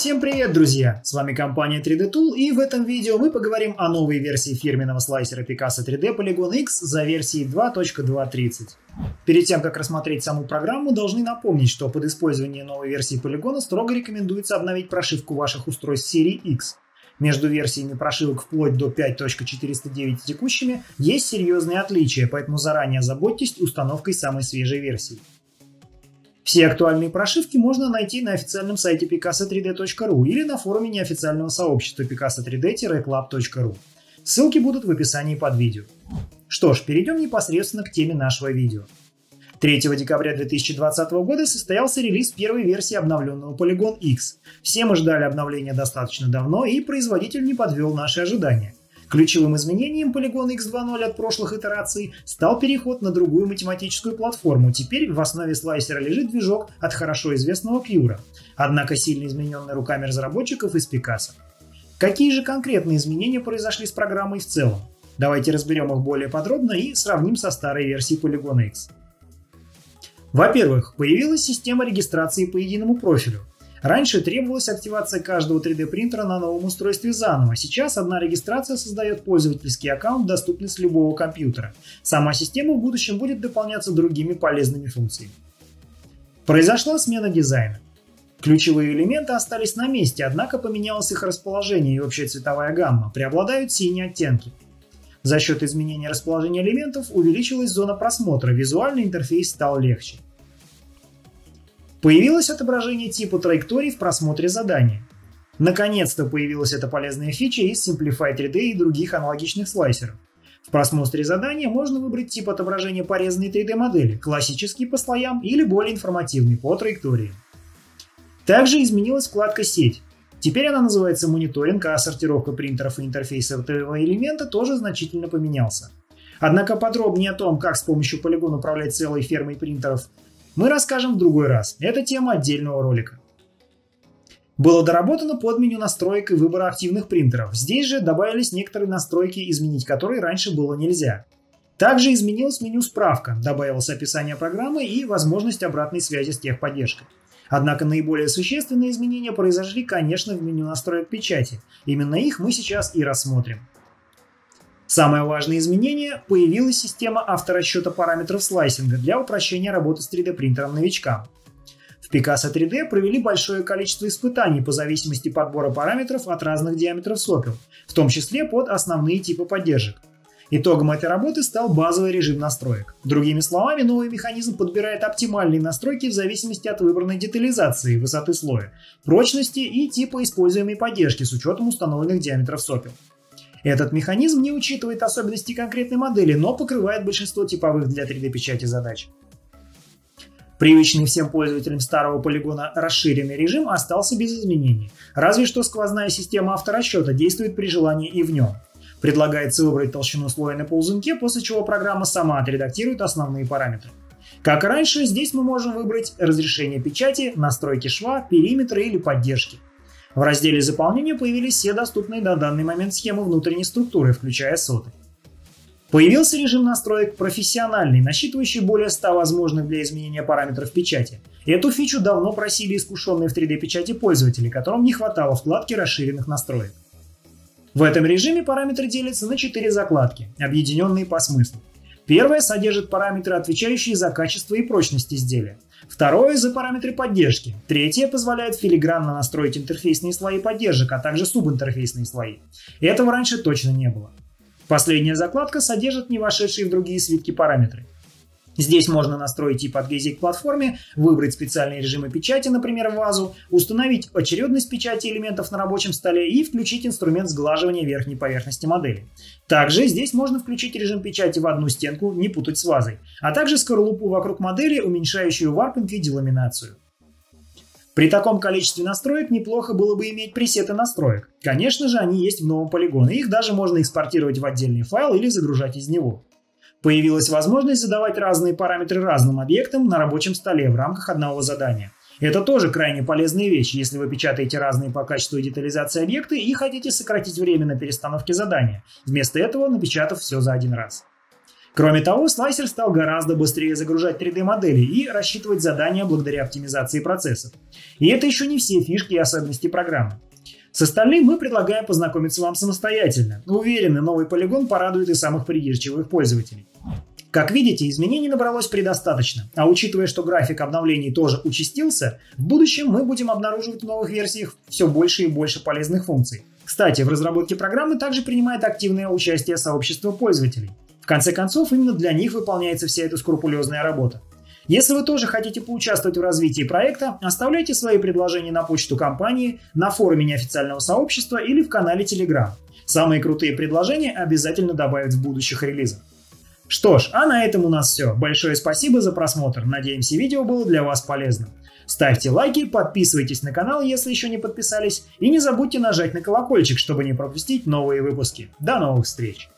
Всем привет, друзья! С вами компания 3D Tool, и в этом видео мы поговорим о новой версии фирменного слайсера PICASO 3D Polygon X за версией 2.2.30. Перед тем, как рассмотреть саму программу, должны напомнить, что под использование новой версии полигона строго рекомендуется обновить прошивку ваших устройств серии X. Между версиями прошивок вплоть до 5.409 текущими есть серьезные отличия, поэтому заранее озаботьтесь установкой самой свежей версии. Все актуальные прошивки можно найти на официальном сайте picaso3d.ru или на форуме неофициального сообщества picaso3d-club.ru. Ссылки будут в описании под видео. Что ж, перейдем непосредственно к теме нашего видео. 3 декабря 2020 года состоялся релиз первой версии обновленного Polygon X. Все мы ждали обновления достаточно давно, и производитель не подвел наши ожидания. Ключевым изменением Polygon X 2.0 от прошлых итераций стал переход на другую математическую платформу. Теперь в основе слайсера лежит движок от хорошо известного Pura, однако сильно измененный руками разработчиков из Picasso. Какие же конкретные изменения произошли с программой в целом? Давайте разберем их более подробно и сравним со старой версией Polygon X. Во-первых, появилась система регистрации по единому профилю. Раньше требовалась активация каждого 3D-принтера на новом устройстве заново. Сейчас одна регистрация создает пользовательский аккаунт, доступный с любого компьютера. Сама система в будущем будет дополняться другими полезными функциями. Произошла смена дизайна. Ключевые элементы остались на месте, однако поменялось их расположение и общая цветовая гамма. Преобладают синие оттенки. За счет изменения расположения элементов увеличилась зона просмотра, визуальный интерфейс стал легче. Появилось отображение типа траекторий в просмотре задания. Наконец-то появилась эта полезная фича из Simplify 3D и других аналогичных слайсеров. В просмотре задания можно выбрать тип отображения порезанной 3D-модели, классический по слоям или более информативный по траектории. Также изменилась вкладка «Сеть». Теперь она называется «Мониторинг», а сортировка принтеров и интерфейса этого элемента тоже значительно поменялся. Однако подробнее о том, как с помощью полигона управлять целой фермой принтеров, мы расскажем в другой раз. Это тема отдельного ролика. Было доработано под меню настроек и выбора активных принтеров. Здесь же добавились некоторые настройки, изменить которые раньше было нельзя. Также изменилось меню «Справка», добавилось описание программы и возможность обратной связи с техподдержкой. Однако наиболее существенные изменения произошли, конечно, в меню настроек печати. Именно их мы сейчас и рассмотрим. Самое важное изменение – появилась система авторасчета параметров слайсинга для упрощения работы с 3D-принтером новичкам. В Picasso 3D провели большое количество испытаний по зависимости подбора параметров от разных диаметров сопел, в том числе под основные типы поддержек. Итогом этой работы стал базовый режим настроек. Другими словами, новый механизм подбирает оптимальные настройки в зависимости от выбранной детализации, высоты слоя, прочности и типа используемой поддержки с учетом установленных диаметров сопел. Этот механизм не учитывает особенности конкретной модели, но покрывает большинство типовых для 3D-печати задач. Привычный всем пользователям старого полигона расширенный режим остался без изменений, разве что сквозная система авторасчета действует при желании и в нем. Предлагается выбрать толщину слоя на ползунке, после чего программа сама отредактирует основные параметры. Как и раньше, здесь мы можем выбрать разрешение печати, настройки шва, периметра или поддержки. В разделе «Заполнение» появились все доступные на данный момент схемы внутренней структуры, включая соты. Появился режим настроек «Профессиональный», насчитывающий более 100 возможных для изменения параметров печати. Эту фичу давно просили искушенные в 3D-печати пользователи, которым не хватало вкладки расширенных настроек. В этом режиме параметры делятся на 4 закладки, объединенные по смыслу. Первая содержит параметры, отвечающие за качество и прочность изделия. Второе – за параметры поддержки. Третье позволяет филигранно настроить интерфейсные слои поддержек, а также субинтерфейсные слои. Этого раньше точно не было. Последняя закладка содержит не вошедшие в другие свитки параметры. Здесь можно настроить тип адгезии к платформе, выбрать специальные режимы печати, например, вазу, установить очередность печати элементов на рабочем столе и включить инструмент сглаживания верхней поверхности модели. Также здесь можно включить режим печати в одну стенку, не путать с вазой, а также скорлупу вокруг модели, уменьшающую варпинг и деламинацию. При таком количестве настроек неплохо было бы иметь пресеты настроек. Конечно же, они есть в новом полигоне, их даже можно экспортировать в отдельный файл или загружать из него. Появилась возможность задавать разные параметры разным объектам на рабочем столе в рамках одного задания. Это тоже крайне полезная вещь, если вы печатаете разные по качеству и детализации объекты и хотите сократить время на перестановке задания, вместо этого напечатав все за один раз. Кроме того, слайсер стал гораздо быстрее загружать 3D-модели и рассчитывать задания благодаря оптимизации процессов. И это еще не все фишки и особенности программы. С остальным мы предлагаем познакомиться вам самостоятельно. Уверены, новый полигон порадует и самых придирчивых пользователей. Как видите, изменений набралось предостаточно, а учитывая, что график обновлений тоже участился, в будущем мы будем обнаруживать в новых версиях все больше и больше полезных функций. Кстати, в разработке программы также принимает активное участие сообщество пользователей. В конце концов, именно для них выполняется вся эта скрупулезная работа. Если вы тоже хотите поучаствовать в развитии проекта, оставляйте свои предложения на почту компании, на форуме неофициального сообщества или в канале Telegram. Самые крутые предложения обязательно добавят в будущих релизах. Что ж, а на этом у нас все. Большое спасибо за просмотр. Надеемся, видео было для вас полезным. Ставьте лайки, подписывайтесь на канал, если еще не подписались, и не забудьте нажать на колокольчик, чтобы не пропустить новые выпуски. До новых встреч!